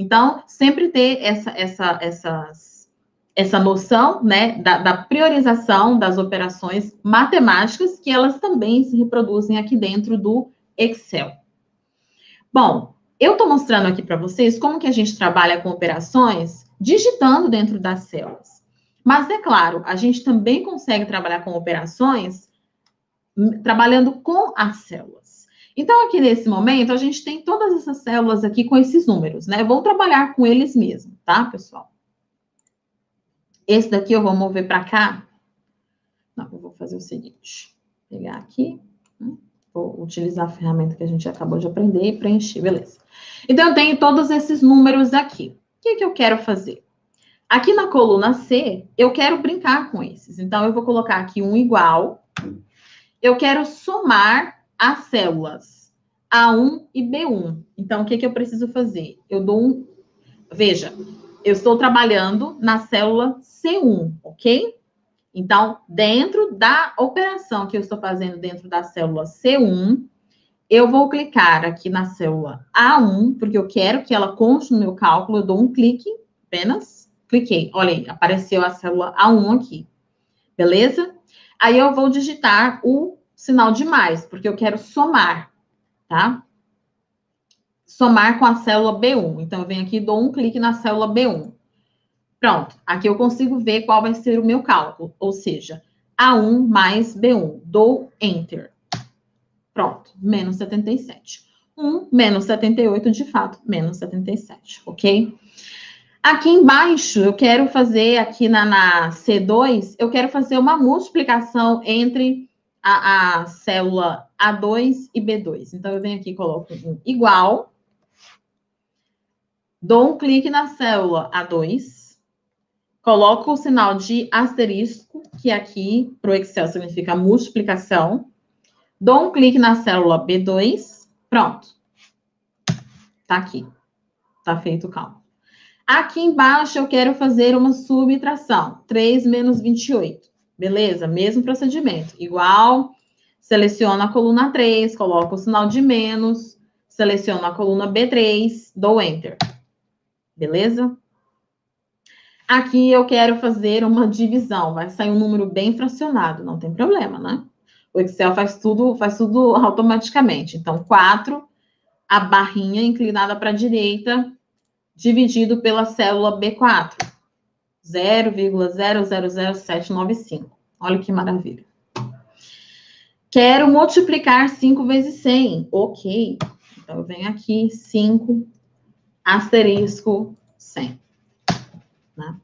Então, sempre ter essa, essa, essas, essa noção, né, da, da priorização das operações matemáticas, que elas também se reproduzem aqui dentro do Excel. Bom, eu estou mostrando aqui para vocês como que a gente trabalha com operações digitando dentro das células. Mas, é claro, a gente também consegue trabalhar com operações trabalhando com as células. Então, aqui nesse momento, a gente tem todas essas células aqui com esses números, né? Eu vou trabalhar com eles mesmo, tá, pessoal? Esse daqui eu vou mover para cá. Não, eu vou fazer o seguinte. Pegar aqui. Vou utilizar a ferramenta que a gente acabou de aprender e preencher, beleza. Então, eu tenho todos esses números aqui. O que é que eu quero fazer? Aqui na coluna C, eu quero brincar com esses. Então, eu vou colocar aqui um igual. Eu quero somar... as células A um e B um. Então, o que, que eu preciso fazer? Eu dou um... Veja, eu estou trabalhando na célula C um, ok? Então, dentro da operação que eu estou fazendo dentro da célula C um, eu vou clicar aqui na célula A um, porque eu quero que ela conste no meu cálculo, eu dou um clique, apenas cliquei. Olha aí, apareceu a célula A um aqui, beleza? Aí eu vou digitar o sinal de mais, porque eu quero somar, tá? Somar com a célula B um. Então, eu venho aqui e dou um clique na célula B um. Pronto. Aqui eu consigo ver qual vai ser o meu cálculo. Ou seja, A um mais B um. Dou Enter. Pronto. Menos setenta e sete. um menos setenta e oito, de fato, menos setenta e sete, ok? Aqui embaixo, eu quero fazer, aqui na, na C dois, eu quero fazer uma multiplicação entre... A, a célula A dois e B dois. Então, eu venho aqui e coloco um igual. Dou um clique na célula A dois. Coloco o sinal de asterisco, que aqui, para o Excel, significa multiplicação. Dou um clique na célula B dois. Pronto. Tá aqui. Tá feito o cálculo. Aqui embaixo, eu quero fazer uma subtração. três menos vinte e oito. Beleza? Mesmo procedimento. Igual, seleciono a coluna três, coloco o sinal de menos, seleciono a coluna B três, dou Enter. Beleza? Aqui eu quero fazer uma divisão. Vai sair um número bem fracionado, não tem problema, né? O Excel faz tudo, faz tudo automaticamente. Então, quatro, a barrinha inclinada para a direita, dividido pela célula B quatro. zero vírgula zero zero zero sete nove cinco. Olha que maravilha. Quero multiplicar cinco vezes cem. Ok. Então, eu venho aqui, cinco, asterisco, cem. Né?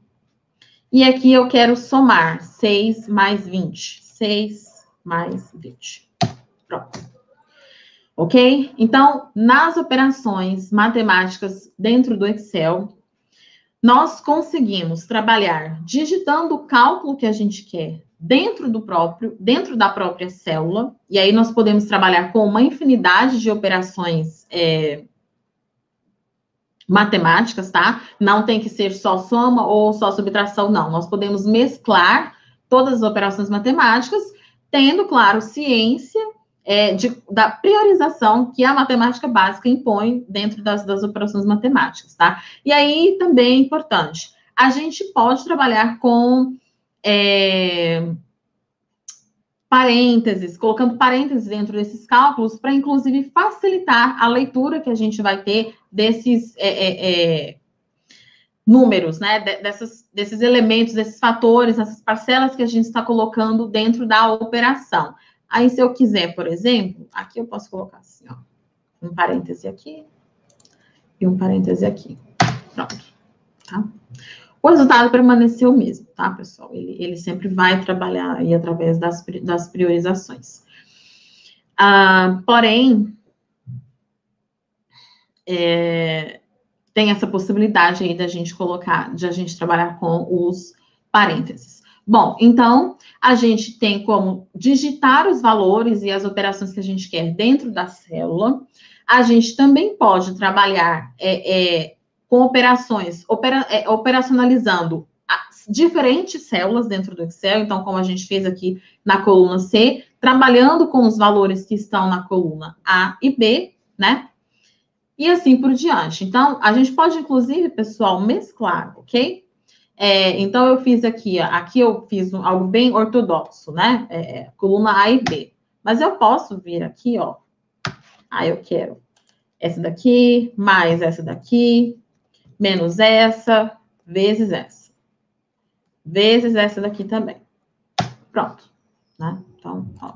E aqui eu quero somar seis mais vinte. seis mais vinte. Pronto. ok? Então, nas operações matemáticas dentro do Excel, nós conseguimos trabalhar digitando o cálculo que a gente quer dentro do próprio, dentro da própria célula, e aí nós podemos trabalhar com uma infinidade de operações é, matemáticas, tá? Não tem que ser só soma ou só subtração, não. Nós podemos mesclar todas as operações matemáticas, tendo, claro, ciência é, de, da priorização que a matemática básica impõe dentro das, das operações matemáticas, tá? E aí, também é importante, a gente pode trabalhar com É, parênteses, colocando parênteses dentro desses cálculos para, inclusive, facilitar a leitura que a gente vai ter desses é, é, é, números, né? Dessas, desses elementos, desses fatores, essas parcelas que a gente está colocando dentro da operação. Aí, se eu quiser, por exemplo, aqui eu posso colocar assim, ó, um parêntese aqui e um parêntese aqui. Pronto, tá? O resultado permaneceu o mesmo, tá, pessoal? Ele, ele sempre vai trabalhar aí através das, das priorizações. Ah, porém, é, tem essa possibilidade aí da gente colocar, de a gente trabalhar com os parênteses. Bom, então, a gente tem como digitar os valores e as operações que a gente quer dentro da célula. A gente também pode trabalhar... É, é, com operações, opera, é, operacionalizando as diferentes células dentro do Excel, então, como a gente fez aqui na coluna C, trabalhando com os valores que estão na coluna A e B, né? E assim por diante. Então, a gente pode, inclusive, pessoal, mesclar, ok? É, então, eu fiz aqui, ó, aqui eu fiz um, algo bem ortodoxo, né? É, coluna A e B. Mas eu posso vir aqui, ó. Ah, eu quero essa daqui, mais essa daqui, menos essa, vezes essa. Vezes essa daqui também. Pronto. Né? Então, ó.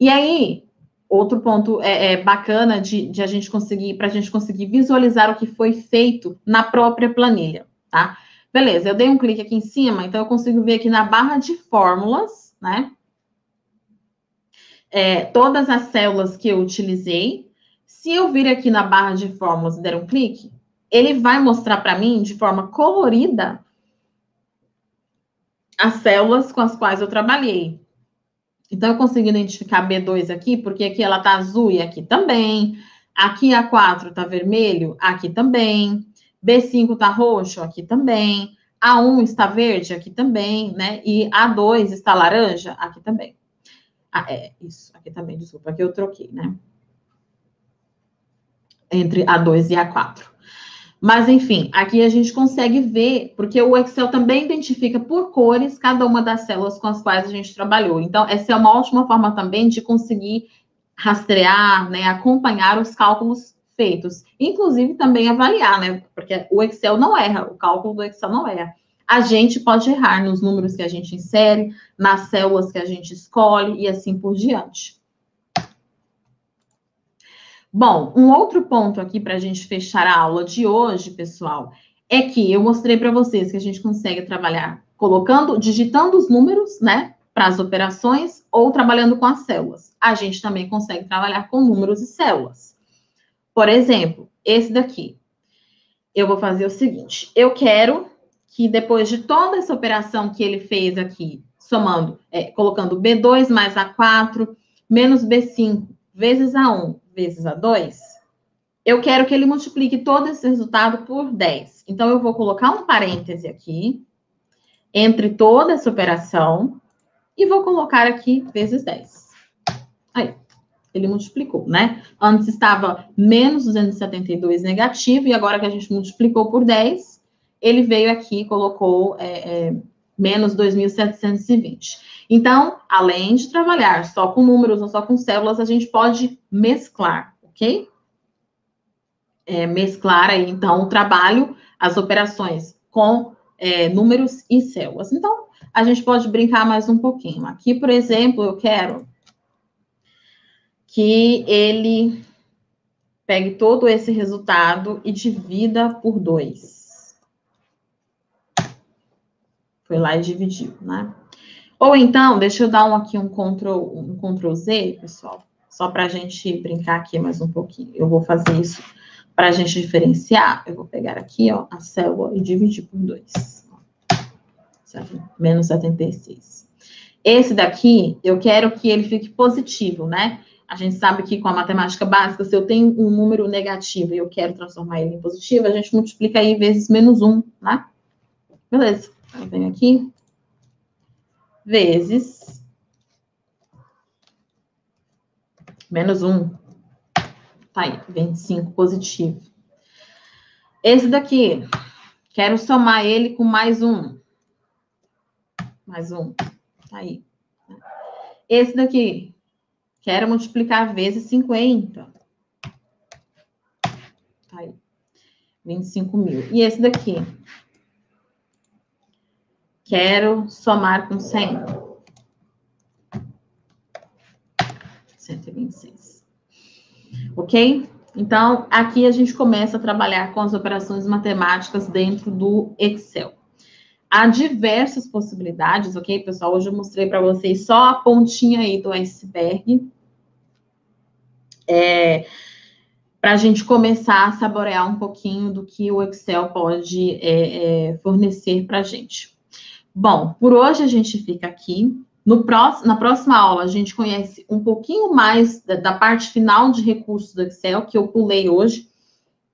E aí, outro ponto é, é bacana de, de a gente conseguir, para a gente conseguir visualizar o que foi feito na própria planilha, tá? Beleza, eu dei um clique aqui em cima, então eu consigo ver aqui na barra de fórmulas, né? É, todas as células que eu utilizei. Se eu vir aqui na barra de fórmulas e der um clique, ele vai mostrar para mim, de forma colorida, as células com as quais eu trabalhei. Então, eu consigo identificar B dois aqui, porque aqui ela tá azul e aqui também. Aqui A quatro tá vermelho, aqui também. B cinco tá roxo, aqui também. A um está verde, aqui também, né? E A dois está laranja, aqui também. Ah, é, isso, aqui também, desculpa, aqui eu troquei, né? Entre A dois e A quatro. Mas, enfim, aqui a gente consegue ver, porque o Excel também identifica por cores cada uma das células com as quais a gente trabalhou. Então, essa é uma ótima forma também de conseguir rastrear, né, acompanhar os cálculos feitos. Inclusive, também avaliar, né, porque o Excel não erra, o cálculo do Excel não erra. A gente pode errar nos números que a gente insere, nas células que a gente escolhe e assim por diante. Bom, um outro ponto aqui para a gente fechar a aula de hoje, pessoal, é que eu mostrei para vocês que a gente consegue trabalhar colocando, digitando os números, né, para as operações ou trabalhando com as células. A gente também consegue trabalhar com números e células. Por exemplo, esse daqui. Eu vou fazer o seguinte, eu quero que depois de toda essa operação que ele fez aqui, somando, é, colocando B dois mais A quatro, menos B cinco, vezes A um, vezes A dois, eu quero que ele multiplique todo esse resultado por dez. Então, eu vou colocar um parêntese aqui, entre toda essa operação, e vou colocar aqui vezes dez. Aí, ele multiplicou, né? Antes estava menos duzentos e setenta e dois negativo, e agora que a gente multiplicou por dez, ele veio aqui e colocou é, é, menos dois mil setecentos e vinte. Então, além de trabalhar só com números ou só com células, a gente pode mesclar, ok? É, mesclar aí, então, o trabalho, as operações com é, números e células. Então, a gente pode brincar mais um pouquinho. Aqui, por exemplo, eu quero que ele pegue todo esse resultado e divida por dois. Foi lá e dividiu, né? Ou então, deixa eu dar um aqui um Ctrl, um Ctrl Z, pessoal, só para a gente brincar aqui mais um pouquinho. Eu vou fazer isso para a gente diferenciar. Eu vou pegar aqui, ó, a célula e dividir por dois. Menos setenta e seis. Esse daqui, eu quero que ele fique positivo, né? A gente sabe que com a matemática básica, se eu tenho um número negativo e eu quero transformar ele em positivo, a gente multiplica aí vezes menos um, né? Beleza. Eu venho aqui. Vezes... menos um. Tá aí, vinte e cinco positivo. Esse daqui, quero somar ele com mais um. Mais um. Tá aí. Esse daqui, quero multiplicar vezes cinquenta. Tá aí. vinte e cinco mil. E esse daqui, quero somar com cem. cento e vinte e seis. Ok? Então, aqui a gente começa a trabalhar com as operações matemáticas dentro do Excel. Há diversas possibilidades, ok, pessoal? Hoje eu mostrei para vocês só a pontinha aí do iceberg. É, para a gente começar a saborear um pouquinho do que o Excel pode é, é, fornecer para a gente. Bom, por hoje a gente fica aqui. No próximo, na próxima aula, a gente conhece um pouquinho mais da, da parte final de recursos do Excel, que eu pulei hoje,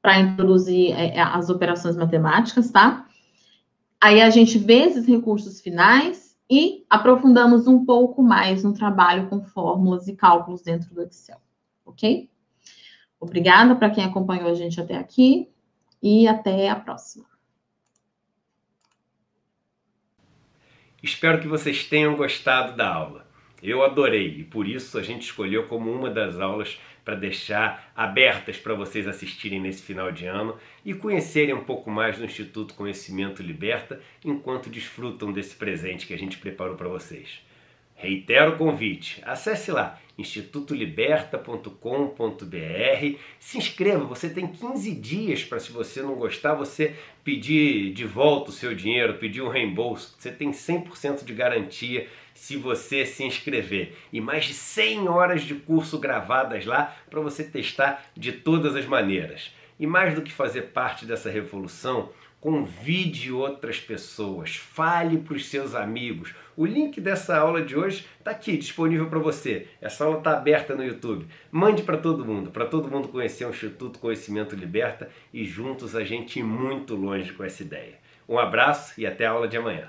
para introduzir é, as operações matemáticas, tá? Aí a gente vê esses recursos finais e aprofundamos um pouco mais no trabalho com fórmulas e cálculos dentro do Excel, ok? Obrigada para quem acompanhou a gente até aqui e até a próxima. Espero que vocês tenham gostado da aula. Eu adorei e por isso a gente escolheu como uma das aulas para deixar abertas para vocês assistirem nesse final de ano e conhecerem um pouco mais do Instituto Conhecimento Liberta enquanto desfrutam desse presente que a gente preparou para vocês. Reitero o convite, acesse lá instituto liberta ponto com ponto br, se inscreva, você tem quinze dias para, se você não gostar, você pedir de volta o seu dinheiro, pedir um reembolso, você tem cem por cento de garantia se você se inscrever. E mais de cem horas de curso gravadas lá para você testar de todas as maneiras. E mais do que fazer parte dessa revolução, convide outras pessoas, fale para os seus amigos. O link dessa aula de hoje está aqui, disponível para você. Essa aula está aberta no YouTube. Mande para todo mundo, para todo mundo conhecer o Instituto Conhecimento Liberta e juntos a gente ir muito longe com essa ideia. Um abraço e até a aula de amanhã.